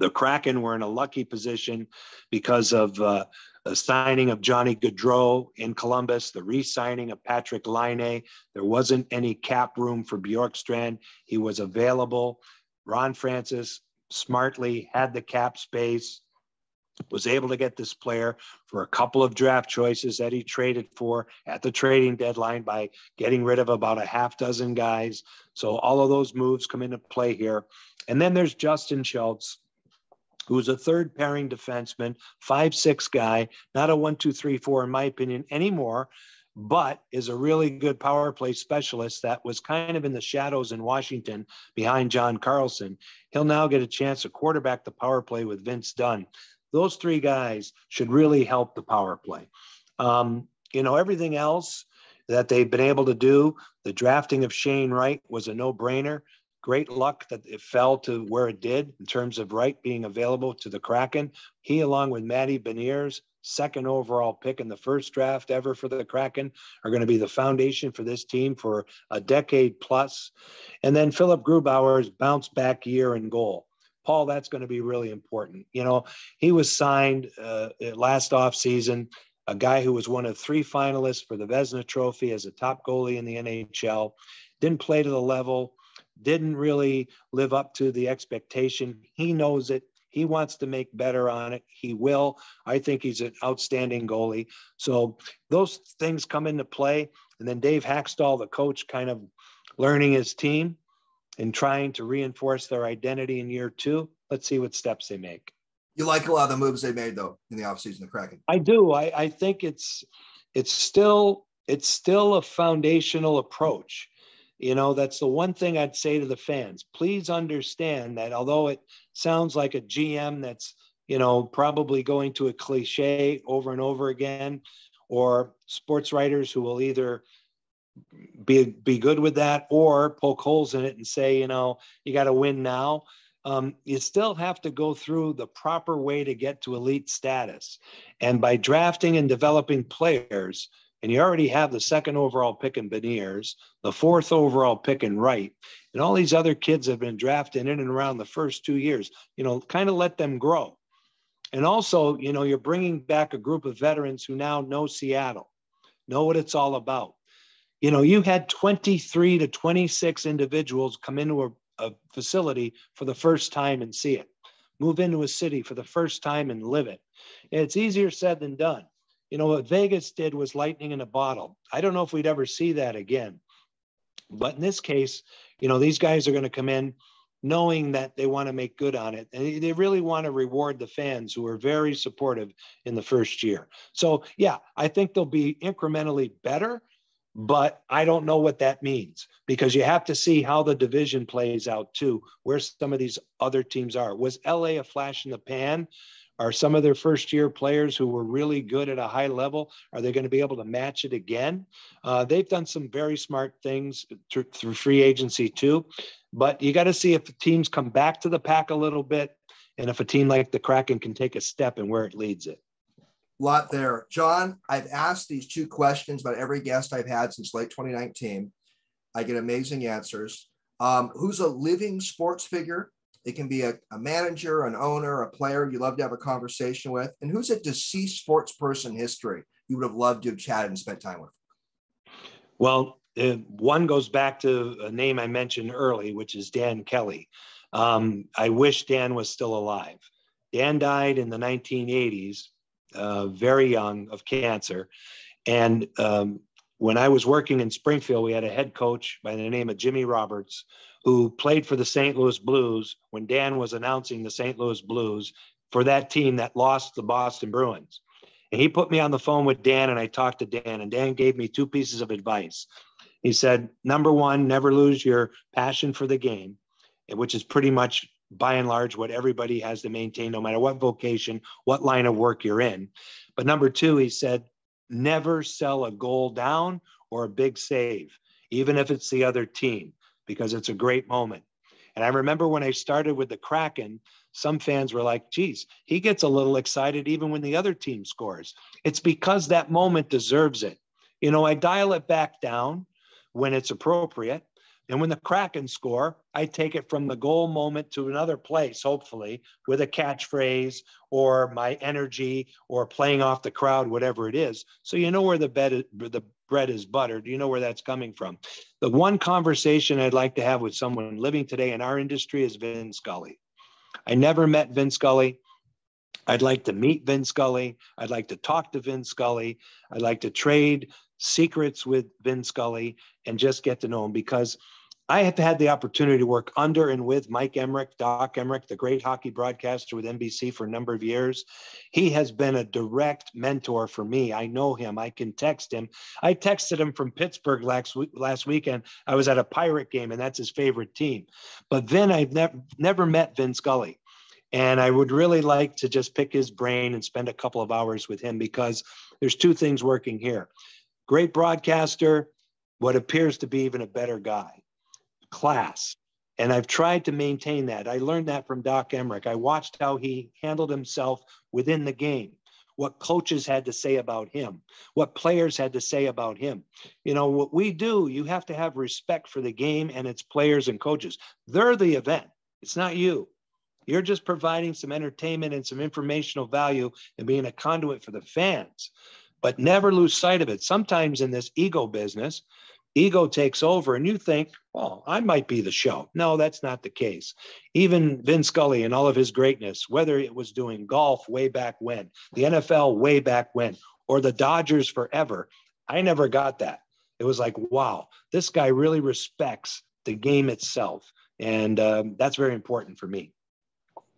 The Kraken were in a lucky position because of the signing of Johnny Gaudreau in Columbus, the re-signing of Patrick Laine. There wasn't any cap room for Bjorkstrand. He was available. Ron Francis smartly had the cap space, was able to get this player for a couple of draft choices that he traded for at the trading deadline by getting rid of about a half dozen guys. So all of those moves come into play here. And then there's Justin Schultz, who's a third pairing defenseman, 5'6" guy, not a 1-2-3-4 in my opinion anymore, but is a really good power play specialist that was kind of in the shadows in Washington behind John Carlson. He'll now get a chance to quarterback the power play with Vince Dunn. Those three guys should really help the power play. Everything else that they've been able to do, the drafting of Shane Wright was a no-brainer. Great luck that it fell to where it did in terms of Wright being available to the Kraken. He, along with Matty Beniers, second overall pick in the first draft ever for the Kraken, are going to be the foundation for this team for a decade plus. And then Philip Grubauer's bounce back year in goal. Paul, that's going to be really important. You know, he was signed last offseason, a guy who was one of three finalists for the Vezina Trophy as a top goalie in the NHL, didn't play to the level, didn't really live up to the expectation. He knows it. He wants to make better on it. He will. I think he's an outstanding goalie. So those things come into play. And then Dave Haxtell, the coach, kind of learning his team and trying to reinforce their identity in year two. Let's see what steps they make. You like a lot of the moves they made, though, in the offseason, the Kraken? I do. I think it's still a foundational approach. You know, that's the one thing I'd say to the fans. Please understand that although it sounds like a GM that's, you know, probably going to a cliche over and over again, or sports writers who will either be good with that or poke holes in it and say, you know, you got to win now. You still have to go through the proper way to get to elite status. And by drafting and developing players, and you already have the second overall pick in Beniers, the fourth overall pick in Wright, and all these other kids have been drafted in and around the first 2 years, you know, kind of let them grow. And also, you know, you're bringing back a group of veterans who now know Seattle, know what it's all about. You know, you had 23 to 26 individuals come into a facility for the first time and see it, move into a city for the first time and live it. And it's easier said than done. You know, what Vegas did was lightning in a bottle. I don't know if we'd ever see that again. But in this case, you know, these guys are going to come in knowing that they want to make good on it. And they really want to reward the fans who are very supportive in the first year. So, yeah, I think they'll be incrementally better. But I don't know what that means, because you have to see how the division plays out too, where some of these other teams are. Was LA a flash in the pan? Are some of their first year players who were really good at a high level, are they going to be able to match it again? They've done some very smart things through free agency too, but you got to see if the teams come back to the pack a little bit and if a team like the Kraken can take a step and where it leads it. Lot there. John, I've asked these two questions about every guest I've had since late 2019. I get amazing answers. Who's a living sports figure? It can be a manager, an owner, a player you love to have a conversation with. And who's a deceased sports person history you would have loved to have chatted and spent time with? Well, one goes back to a name I mentioned early, which is Dan Kelly. I wish Dan was still alive. Dan died in the 1980s. very young, of cancer. And when I was working in Springfield, we had a head coach by the name of Jimmy Roberts, who played for the St. Louis Blues when Dan was announcing the St. Louis Blues for that team that lost the Boston Bruins. And he put me on the phone with Dan, and I talked to Dan, and Dan gave me two pieces of advice. He said, number one, never lose your passion for the game, which is pretty much by and large what everybody has to maintain, no matter what vocation, what line of work you're in. But number two, he said, never sell a goal down or a big save, even if it's the other team, because it's a great moment. And I remember when I started with the Kraken, some fans were like, geez, he gets a little excited even when the other team scores. It's because that moment deserves it. You know, I dial it back down when it's appropriate. And when the Kraken score, I take it from the goal moment to another place, hopefully, with a catchphrase or my energy or playing off the crowd, whatever it is. So you know where the bread is buttered. You know where that's coming from. The one conversation I'd like to have with someone living today in our industry is Vin Scully. I never met Vin Scully. I'd like to meet Vin Scully. I'd like to talk to Vin Scully. I'd like to trade secrets with Vin Scully and just get to know him, because I have had the opportunity to work under and with Mike Emmerich, Doc Emmerich, the great hockey broadcaster with NBC for a number of years. He has been a direct mentor for me. I know him. I can text him. I texted him from Pittsburgh last weekend. I was at a Pirate game, and that's his favorite team. But Vin, I've never met Vin Scully. And I would really like to just pick his brain and spend a couple of hours with him, because there's two things working here. Great broadcaster, what appears to be even a better guy. Class. And I've tried to maintain that. I learned that from Doc Emmerich. I watched how he handled himself within the game, what coaches had to say about him, what players had to say about him. You know, what we do, you have to have respect for the game and its players and coaches. They're the event. It's not you. You're just providing some entertainment and some informational value and being a conduit for the fans, but never lose sight of it. Sometimes in this ego business, ego takes over and you think, oh, I might be the show. No, that's not the case. Even Vin Scully and all of his greatness, whether it was doing golf way back when, the NFL way back when, or the Dodgers forever, I never got that. It was like, wow, this guy really respects the game itself. And that's very important for me.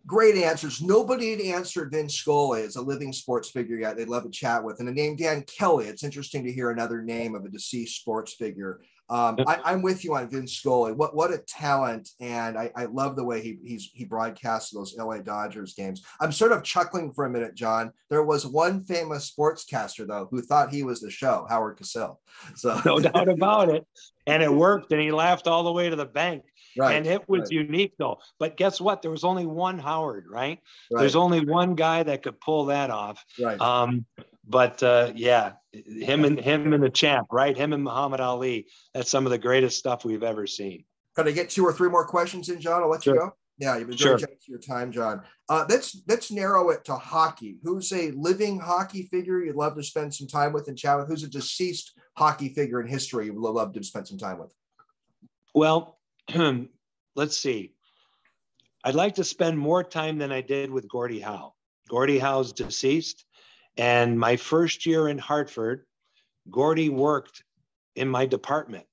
Great answers. Nobody had answered Vin Scully as a living sports figure yet. They'd love to chat with. And the name Dan Kelly, it's interesting to hear another name of a deceased sports figure. I'm with you on Vin Scully. What a talent. And I love the way he broadcasts those LA Dodgers games. I'm sort of chuckling for a minute, John. There was one famous sportscaster, though, who thought he was the show, Howard Cosell. So no doubt about it. And it worked. And he laughed all the way to the bank. Right, and it was unique, though. But guess what? There was only one Howard, right? There's only one guy that could pull that off. Right. Him and the champ, right? Him and Muhammad Ali. That's some of the greatest stuff we've ever seen. Can I get two or three more questions in, John? I'll let you go. Yeah, you've been doing your time, John. Let's narrow it to hockey. Who's a living hockey figure you'd love to spend some time with and chat with? Who's a deceased hockey figure in history you'd love to spend some time with? Well, let's see. I'd like to spend more time than I did with Gordie Howe. Gordie Howe's deceased. And my first year in Hartford, Gordie worked in my department.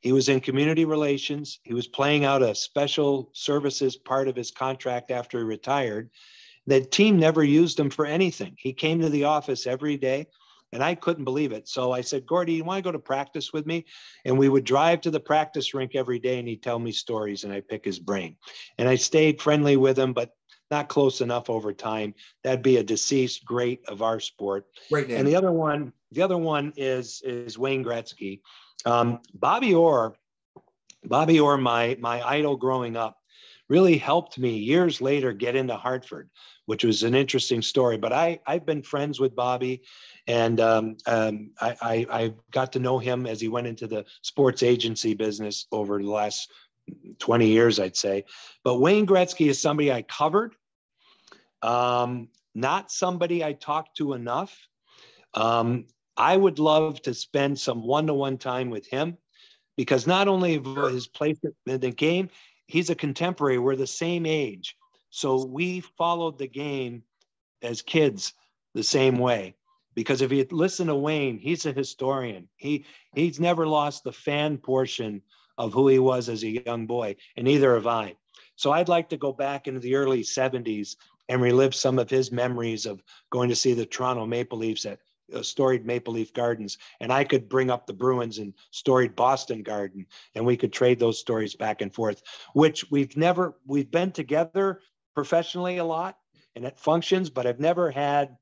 He was in community relations. He was playing out a special services part of his contract after he retired. The team never used him for anything. He came to the office every day. And I couldn't believe it. So I said, Gordie, you want to go to practice with me? And we would drive to the practice rink every day, and he'd tell me stories, and I'd pick his brain. And I stayed friendly with him, but not close enough over time. That'd be a deceased great of our sport. Great name. And the other one is Wayne Gretzky. Bobby Orr, my idol growing up, really helped me years later get into Hartford, which was an interesting story. But I've been friends with Bobby. And I got to know him as he went into the sports agency business over the last 20 years, I'd say. But Wayne Gretzky is somebody I covered, not somebody I talked to enough. I would love to spend some one-to-one time with him, because not only of his place in the game, he's a contemporary. We're the same age. So we followed the game as kids the same way. Because if you listen to Wayne, he's a historian. He's never lost the fan portion of who he was as a young boy, and neither have I. So I'd like to go back into the early 70s and relive some of his memories of going to see the Toronto Maple Leafs at storied Maple Leaf Gardens. And I could bring up the Bruins and storied Boston Garden, and we could trade those stories back and forth, which we've been together professionally a lot and at functions, but I've never had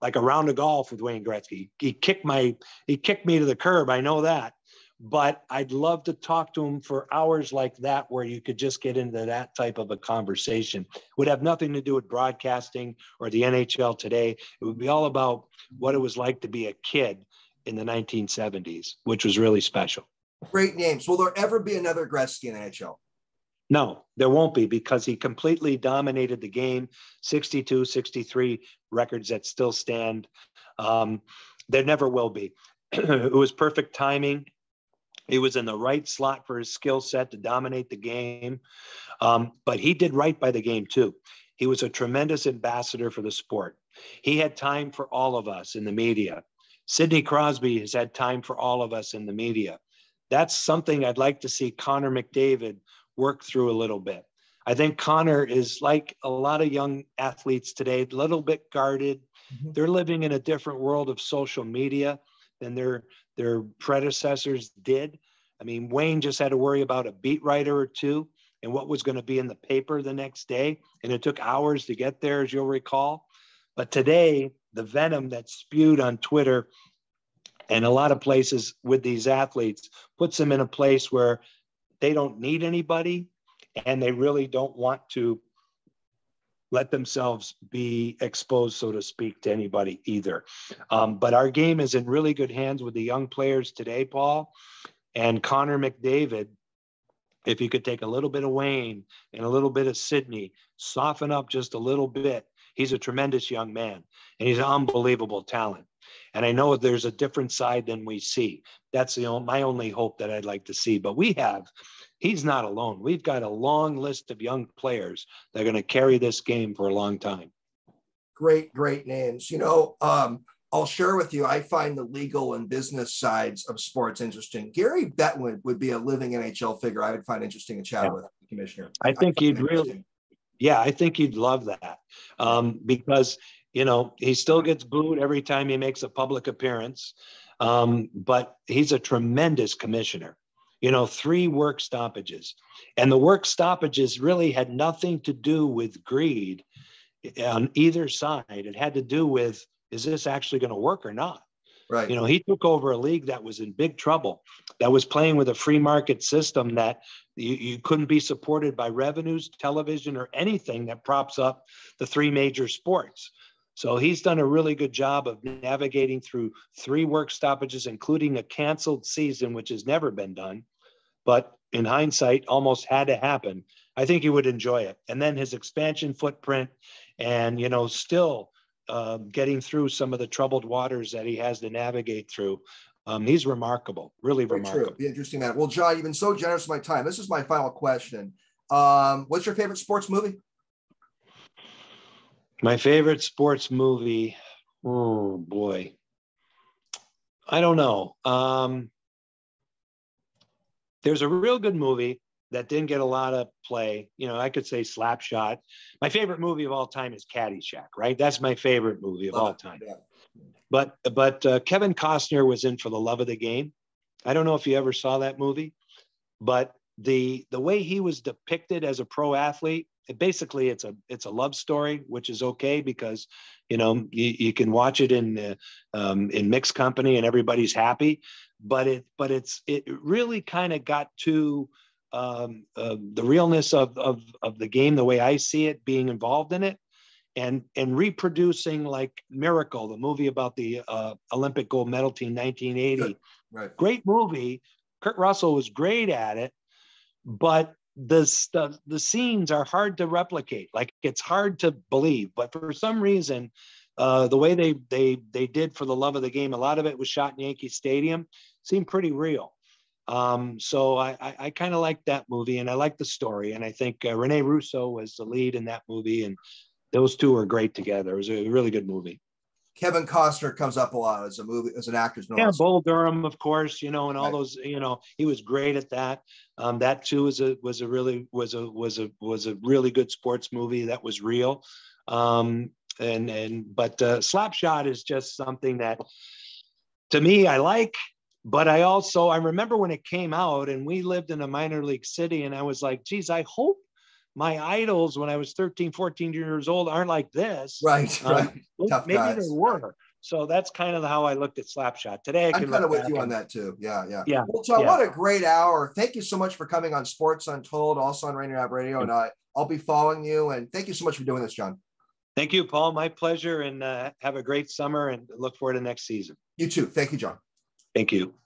like a round of golf with Wayne Gretzky. He kicked me to the curb. I know that, but I'd love to talk to him for hours like that, where you could just get into that type of a conversation. It would have nothing to do with broadcasting or the NHL today. It would be all about what it was like to be a kid in the 1970s, which was really special. Great names. Will there ever be another Gretzky in the NHL? No, there won't be, because he completely dominated the game. 62, 63 records that still stand. There never will be. It was perfect timing. It was in the right slot for his skill set to dominate the game. But he did right by the game, too. He was a tremendous ambassador for the sport. He had time for all of us in the media. Sidney Crosby has had time for all of us in the media. That's something I'd like to see Connor McDavid work through a little bit. I think Connor is like a lot of young athletes today, a little bit guarded. Mm-hmm. They're living in a different world of social media than their predecessors did. I mean, Wayne just had to worry about a beat writer or two and what was going to be in the paper the next day. And it took hours to get there, as you'll recall. But today, the venom that's spewed on Twitter and a lot of places with these athletes puts them in a place where they don't need anybody, and they really don't want to let themselves be exposed, so to speak, to anybody either. But our game is in really good hands with the young players today, Paul. And Connor McDavid, if you could take a little bit of Wayne and a little bit of Sidney, soften up just a little bit. He's a tremendous young man, and he's an unbelievable talent. And I know there's a different side than we see. That's my only hope that I'd like to see. But he's not alone. We've got a long list of young players that are going to carry this game for a long time. Great, great names. I'll share with you, I find the legal and business sides of sports interesting. Gary Bettman would be a living NHL figure I would find interesting to chat with, Commissioner. I think he'd really, I think he'd love that because he still gets booed every time he makes a public appearance, but he's a tremendous commissioner. 3 work stoppages. And the work stoppages really had nothing to do with greed on either side. It had to do with, is this actually going to work or not? Right. He took over a league that was in big trouble, that was playing with a free market system that you couldn't be supported by revenues, television, or anything that props up the 3 major sports. So he's done a really good job of navigating through 3 work stoppages, including a canceled season, which has never been done, but in hindsight, almost had to happen. I think he would enjoy it. And then his expansion footprint and, still getting through some of the troubled waters that he has to navigate through. He's remarkable, really remarkable. True. Interesting man. Well, John, you've been so generous with my time. This is my final question. What's your favorite sports movie? My favorite sports movie, oh boy, I don't know. There's a real good movie that didn't get a lot of play. I could say Slapshot. My favorite movie of all time is Caddyshack, right? That's my favorite movie of all time. Yeah. But Kevin Costner was in For the Love of the Game. I don't know if you ever saw that movie, but the way he was depicted as a pro athlete, it's a love story, which is okay because you can watch it in mixed company and everybody's happy. But it really kind of got to the realness of the game, the way I see it, being involved in it, and reproducing like Miracle, the movie about the Olympic gold medal team, 1980. Right. Great movie. Kurt Russell was great at it, but the scenes are hard to replicate. Like, it's hard to believe, but for some reason, the way they did For the Love of the Game, a lot of it was shot in Yankee Stadium, seemed pretty real. So I kind of like that movie, and I like the story. And I think Rene Russo was the lead in that movie, and those two were great together. It was a really good movie. Kevin Costner comes up a lot as a movie, as an actor's known. Yeah, Bull Durham, of course, you know, and all right. those, you know, he was great at that. That too was a really good sports movie that was real. But Slapshot is just something that, to me, I like. But I remember when it came out, and we lived in a minor league city, and I was like, geez, I hope my idols when I was 13, 14 years old aren't like this. Right, right. Maybe guys. They were. So that's kind of how I looked at Slapshot. Today, I'm kind of with you on that too. Yeah. Well, so what a great hour. Thank you so much for coming on Sports Untold, also on Rainier Avenue Radio. And I'll be following you. And thank you so much for doing this, John. Thank you, Paul. My pleasure. And have a great summer and look forward to next season. You too. Thank you, John. Thank you.